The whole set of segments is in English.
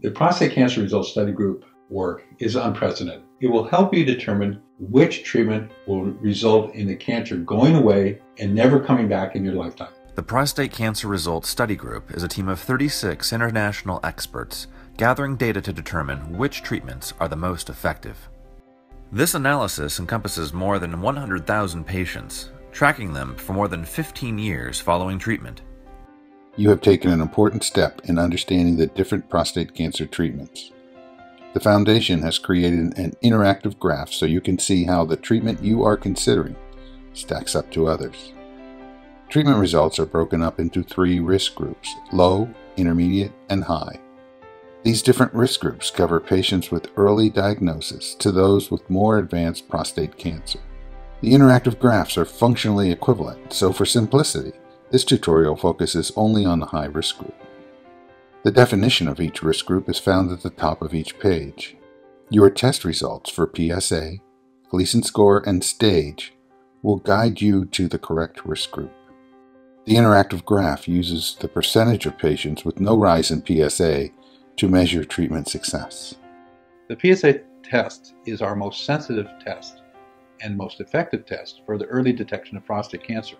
The Prostate Cancer Results Study Group work is unprecedented. It will help you determine which treatment will result in the cancer going away and never coming back in your lifetime. The Prostate Cancer Results Study Group is a team of 36 international experts gathering data to determine which treatments are the most effective. This analysis encompasses more than 100,000 patients, tracking them for more than 15 years following treatment. You have taken an important step in understanding the different prostate cancer treatments. The Foundation has created an interactive graph so you can see how the treatment you are considering stacks up to others. Treatment results are broken up into three risk groups: low, intermediate, and high. These different risk groups cover patients with early diagnosis to those with more advanced prostate cancer. The interactive graphs are functionally equivalent, so for simplicity, this tutorial focuses only on the high-risk group. The definition of each risk group is found at the top of each page. Your test results for PSA, Gleason score, and stage will guide you to the correct risk group. The interactive graph uses the percentage of patients with no rise in PSA to measure treatment success. The PSA test is our most sensitive test and most effective test for the early detection of prostate cancer.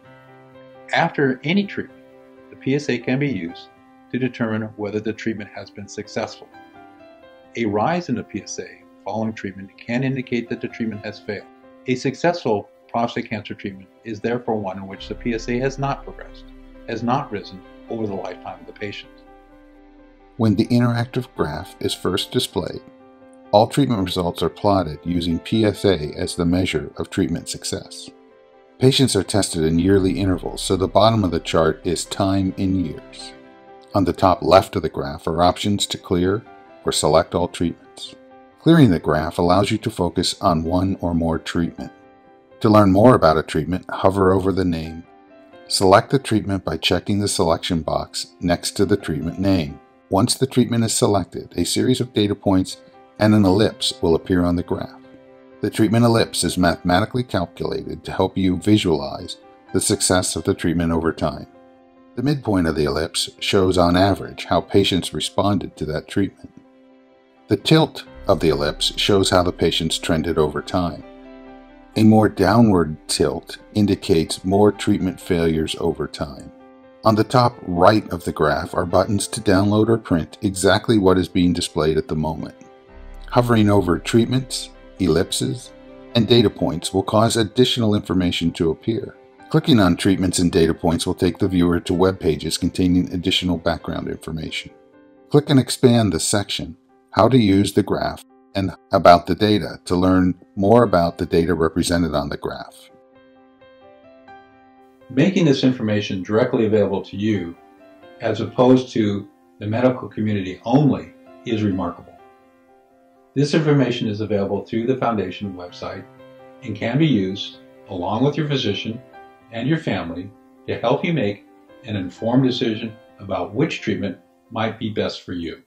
After any treatment, the PSA can be used to determine whether the treatment has been successful. A rise in the PSA following treatment can indicate that the treatment has failed. A successful prostate cancer treatment is therefore one in which the PSA has not progressed, has not risen over the lifetime of the patient. When the interactive graph is first displayed, all treatment results are plotted using PSA as the measure of treatment success. Patients are tested in yearly intervals, so the bottom of the chart is time in years. On the top left of the graph are options to clear or select all treatments. Clearing the graph allows you to focus on one or more treatment. To learn more about a treatment, hover over the name. Select the treatment by checking the selection box next to the treatment name. Once the treatment is selected, a series of data points and an ellipse will appear on the graph. The treatment ellipse is mathematically calculated to help you visualize the success of the treatment over time. The midpoint of the ellipse shows on average how patients responded to that treatment. The tilt of the ellipse shows how the patients trended over time. A more downward tilt indicates more treatment failures over time. On the top right of the graph are buttons to download or print exactly what is being displayed at the moment. Hovering over treatments, ellipses, and data points will cause additional information to appear. Clicking on treatments and data points will take the viewer to web pages containing additional background information. Click and expand the section, How to Use the Graph and About the Data, to learn more about the data represented on the graph. Making this information directly available to you, as opposed to the medical community only, is remarkable. This information is available through the Foundation website and can be used, along with your physician and your family, to help you make an informed decision about which treatment might be best for you.